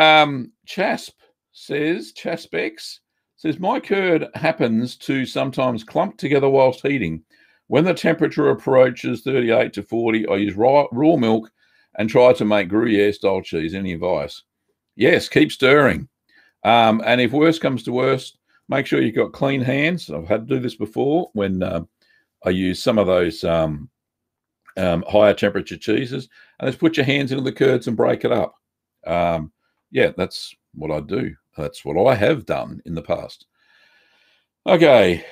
Chasp says, Chaspex says, my curd happens to sometimes clump together whilst heating. When the temperature approaches 38 to 40, I use raw milk and try to make Gruyere-style cheese. Any advice? Yes, keep stirring. And if worse comes to worst, make sure you've got clean hands. I've had to do this before when I use some of those higher temperature cheeses. And just put your hands into the curds and break it up. Yeah, that's what I do. That's what I have done in the past. Okay.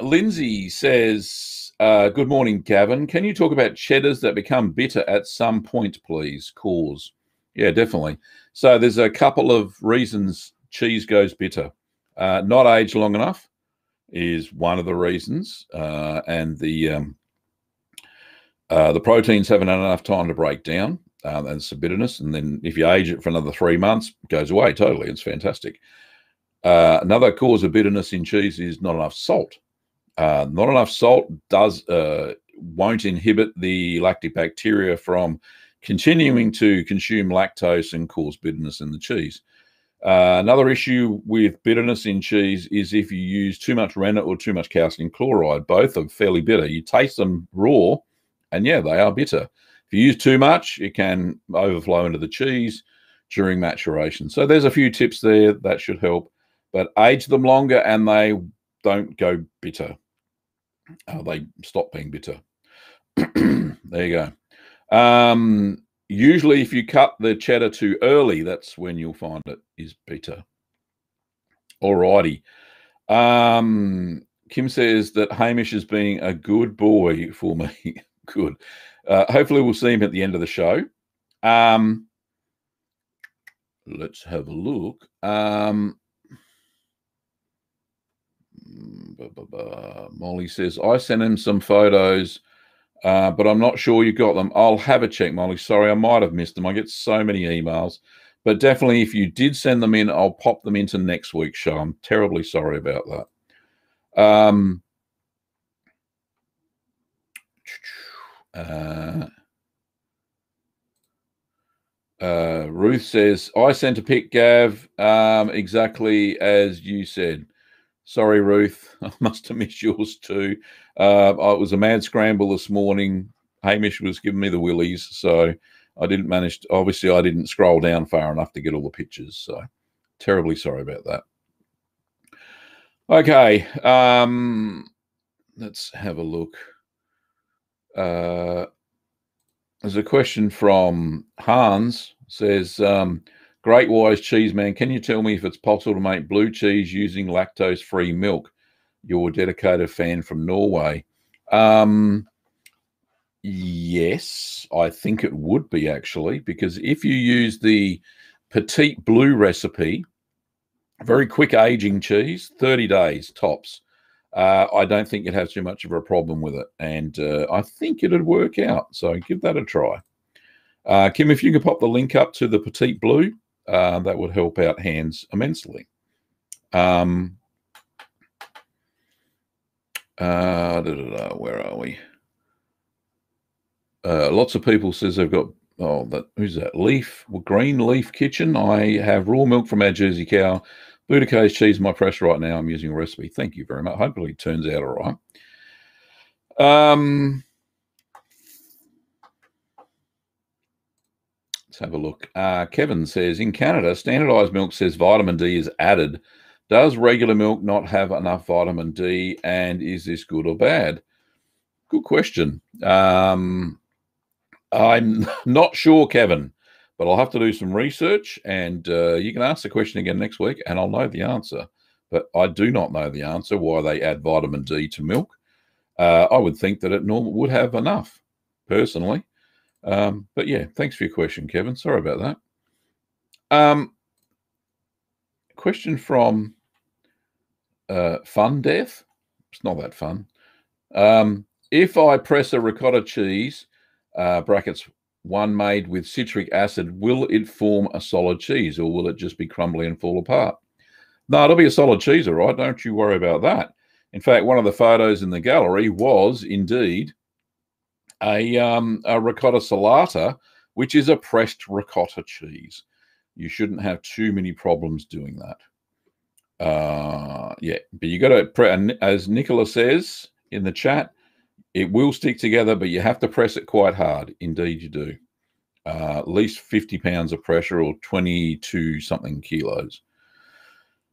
Lindsay says, good morning, Gavin. Can you talk about cheddars that become bitter at some point, please? Cause. Yeah, definitely. So there's a couple of reasons cheese goes bitter. Not aged long enough is one of the reasons. And the proteins haven't had enough time to break down. And some bitterness, and then if you age it for another 3 months, it goes away totally. It's fantastic. Another cause of bitterness in cheese is not enough salt. Not enough salt won't inhibit the lactic bacteria from continuing to consume lactose and cause bitterness in the cheese. Another issue with bitterness in cheese is if you use too much rennet or too much calcium chloride. Both are fairly bitter. You taste them raw, and yeah, they are bitter. If you use too much, it can overflow into the cheese during maturation. So there's a few tips there that should help. But age them longer and they don't go bitter. They stop being bitter. There you go. Usually if you cut the cheddar too early, that's when you'll find it is bitter. All righty. Kim says that Hamish is being a good boy for me. Good. Hopefully we'll see him at the end of the show. Let's have a look. Molly says, I sent him some photos, but I'm not sure you got them. I'll have a check, Molly. Sorry, I might have missed them. I get so many emails. But definitely if you did send them in, I'll pop them into next week's show. I'm terribly sorry about that. Ruth says, I sent a pic, Gav, exactly as you said. Sorry, Ruth. I must have missed yours too. It was a mad scramble this morning. Hamish was giving me the willies, so I didn't manage to, obviously, I didn't scroll down far enough to get all the pictures, so terribly sorry about that. Okay, let's have a look. There's a question from Hans, says, great wise cheese man, can you tell me if it's possible to make blue cheese using lactose-free milk? Your dedicated fan from Norway. Yes, I think it would be actually, because if you use the Petite Blue recipe, Very quick aging cheese, 30 days tops. I don't think you'd have too much of a problem with it, and I think it'd work out. So give that a try. Kim, if you could pop the link up to the Petite Blue, that would help out hands immensely. Where are we? Lots of people says they've got, oh, that, who's that? Leaf, well, Green Leaf Kitchen. I have raw milk from our Jersey cow. Bouddhakaser cheese is my fresh right now. I'm using a recipe. Thank you very much. Hopefully it turns out all right. Let's have a look. Kevin says, in Canada, standardized milk says vitamin D is added. Does regular milk not have enough vitamin D, and is this good or bad? Good question. I'm not sure, Kevin, but I'll have to do some research, and you can ask the question again next week and I'll know the answer. But I do not know the answer why they add vitamin D to milk. I would think that it normally would have enough, personally. But yeah, thanks for your question, Kevin. Sorry about that. Question from Fun Death. It's not that fun. If I press a ricotta cheese, brackets, one made with citric acid, will it form a solid cheese, or will it just be crumbly and fall apart? No, it'll be a solid cheese, all right. Don't you worry about that. In fact, one of the photos in the gallery was indeed a ricotta salata, which is a pressed ricotta cheese. You shouldn't have too many problems doing that. Yeah, but you got to, as Nicola says in the chat, it will stick together, but you have to press it quite hard. Indeed you do. At least 50 pounds of pressure, or 22-something kilos.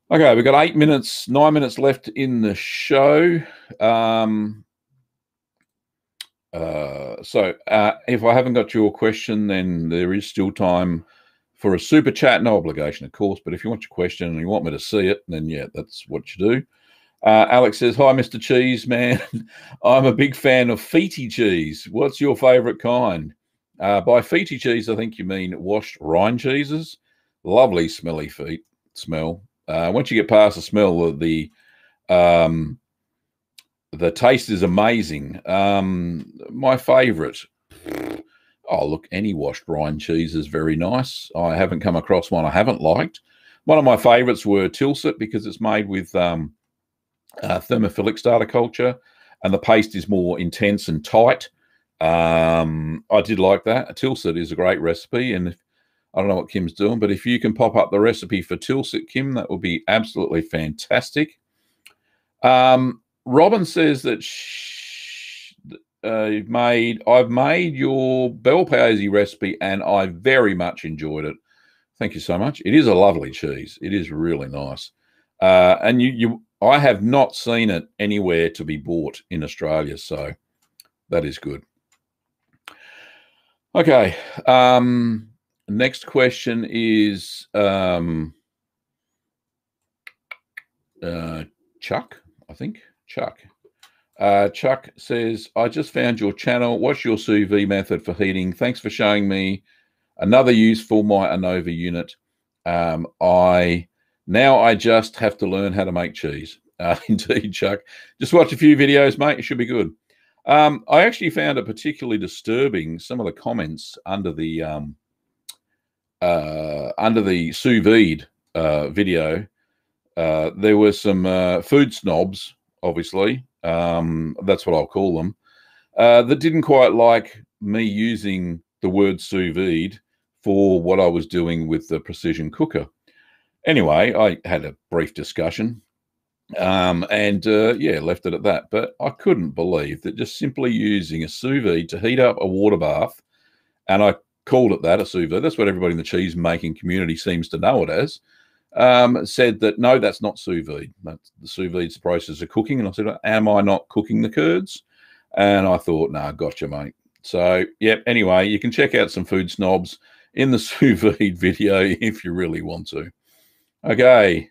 Okay, we've got 9 minutes left in the show. If I haven't got your question, then there is still time for a super chat. No obligation, of course, but if you want your question and you want me to see it, then, yeah, that's what you do. Alex says, hi, Mr. Cheese Man. I'm a big fan of feta cheese. What's your favorite kind? By feta cheese, I think you mean washed rind cheeses. Lovely smelly feet smell. Once you get past the smell, the taste is amazing. My favorite. Oh, look, any washed rind cheese is very nice. I haven't come across one I haven't liked. One of my favorites were Tilsit, because it's made with thermophilic starter culture, and the paste is more intense and tight. I did like that. Tilsit is a great recipe, and if, I don't know what Kim's doing, but if you can pop up the recipe for Tilsit, Kim, that will be absolutely fantastic. Robin says that I've made your Bel Paese recipe, and I very much enjoyed it. Thank you so much. It is a lovely cheese. It is really nice. And I have not seen it anywhere to be bought in Australia, so that is good. Okay, next question is Chuck, I think. Chuck. Chuck says, I just found your channel. What's your sous vide method for heating? Thanks for showing me another use for my ANOVA unit. Now I just have to learn how to make cheese. Indeed, Chuck. Just watch a few videos, mate. It should be good. I actually found it particularly disturbing, some of the comments under the sous vide video. There were some food snobs, obviously. That's what I'll call them. That didn't quite like me using the word sous vide for what I was doing with the precision cooker. Anyway, I had a brief discussion and left it at that. But I couldn't believe that just simply using a sous vide to heat up a water bath, and I called it that, a sous vide. That's what everybody in the cheese-making community seems to know it as, said that, no, that's not sous vide. That's, the sous vide's the process of cooking. And I said, am I not cooking the curds? And I thought, nah, gotcha, mate. So, yep, anyway, you can check out some food snobs in the sous vide video if you really want to. Okay,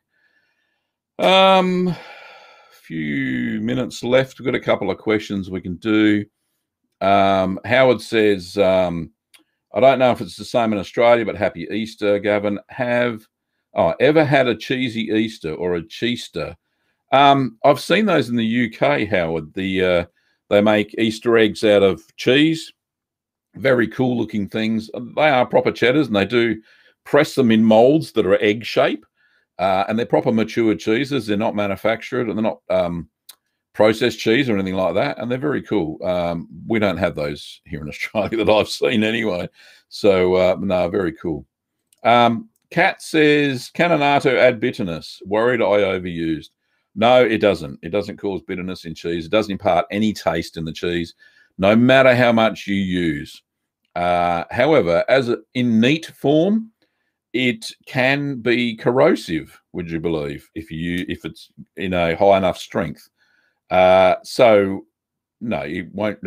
few minutes left. We've got a couple of questions we can do. Howard says, I don't know if it's the same in Australia, but happy Easter, Gavin. Have Oh, ever had a cheesy Easter or a cheester? I've seen those in the UK, Howard. They make Easter eggs out of cheese. Very cool looking things. They are proper cheddars, and they do press them in molds that are egg shape. And they're proper mature cheeses. They're not manufactured, and they're not processed cheese or anything like that. And they're very cool. We don't have those here in Australia that I've seen anyway. So, no, very cool. Kat says, can annatto add bitterness? Worried I overused. No, it doesn't. It doesn't cause bitterness in cheese. It doesn't impart any taste in the cheese, no matter how much you use. However, as in neat form, it can be corrosive, would you believe, if it's in a high enough strength. So no, it won't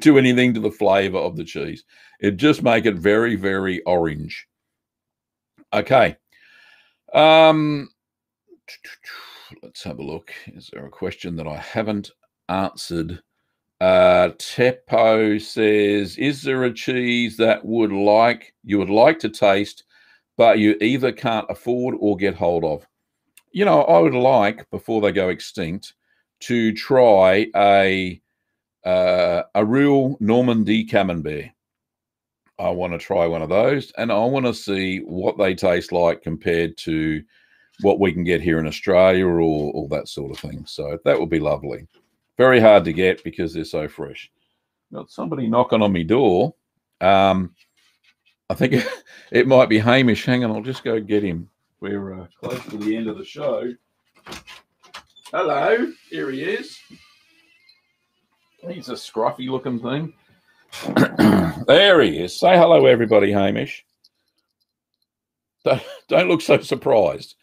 do anything to the flavour of the cheese. It just make it very, very orange. Okay. Let's have a look. Is there a question that I haven't answered? Tepo says, is there a cheese that you would like to taste, but you either can't afford or get hold of? You know, I would like, before they go extinct, to try a real Normandy Camembert. I want to try one of those, and I want to see what they taste like compared to what we can get here in Australia or all that sort of thing. So that would be lovely. Very hard to get because they're so fresh. Got somebody knocking on my door. I think it might be Hamish. Hang on, I'll just go get him. We're close to the end of the show. Hello, here he is. He's a scruffy looking thing. There he is. Say hello, everybody, Hamish. Don't look so surprised.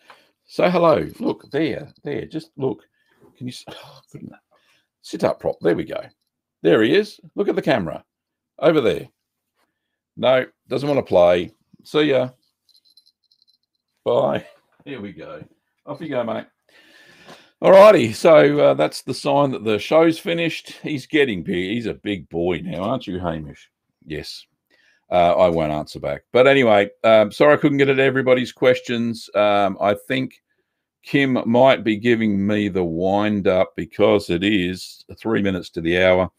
Say hello. Look, there. Just look. Can you sit up prop? There we go. There he is. Look at the camera. Over there. No, doesn't want to play. See ya. Bye. Here we go. Off you go, mate. All righty. So that's the sign that the show's finished. He's getting big. He's a big boy now, aren't you, Hamish? Yes. I won't answer back. But anyway, sorry I couldn't get at everybody's questions. I think Kim might be giving me the wind-up because it is 3 minutes to the hour.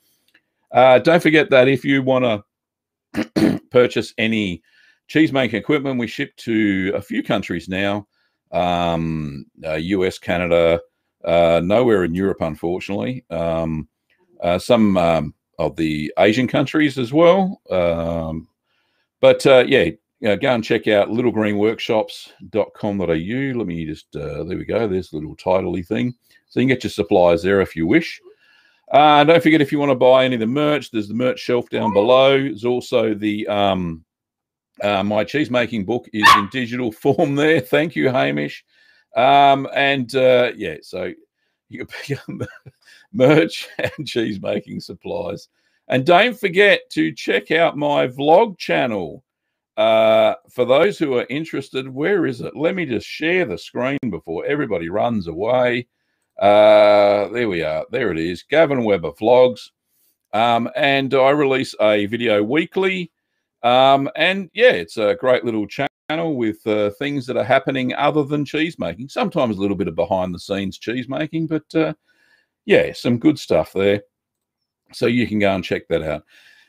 Don't forget that if you want to purchase any cheesemaking equipment, we ship to a few countries now, US, Canada, nowhere in Europe, unfortunately. Some of the Asian countries as well. Yeah, go and check out littlegreenworkshops.com.au. Let me just, there we go. There's the little title-y thing. So you can get your supplies there if you wish. Don't forget, if you want to buy any of the merch, there's the merch shelf down below. There's also the my cheesemaking book is in digital form there. Thank you, Hamish. Yeah, so you can pick up merch and cheesemaking supplies. And don't forget to check out my vlog channel. For those who are interested, where is it? Let me just share the screen before everybody runs away. There we are. There it is, Gavin Webber Vlogs. And I release a video weekly. And, yeah, it's a great little channel with things that are happening other than cheesemaking. Sometimes a little bit of behind-the-scenes cheesemaking, but, yeah, some good stuff there. So you can go and check that out.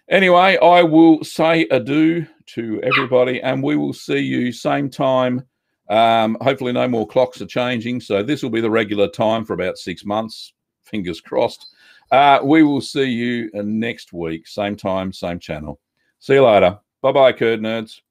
Anyway, I will say adieu to everybody, and we will see you same time. Hopefully no more clocks are changing, so this will be the regular time for about 6 months. Fingers crossed. We will see you next week, same time, same channel. See you later. Bye-bye, Curd Nerds.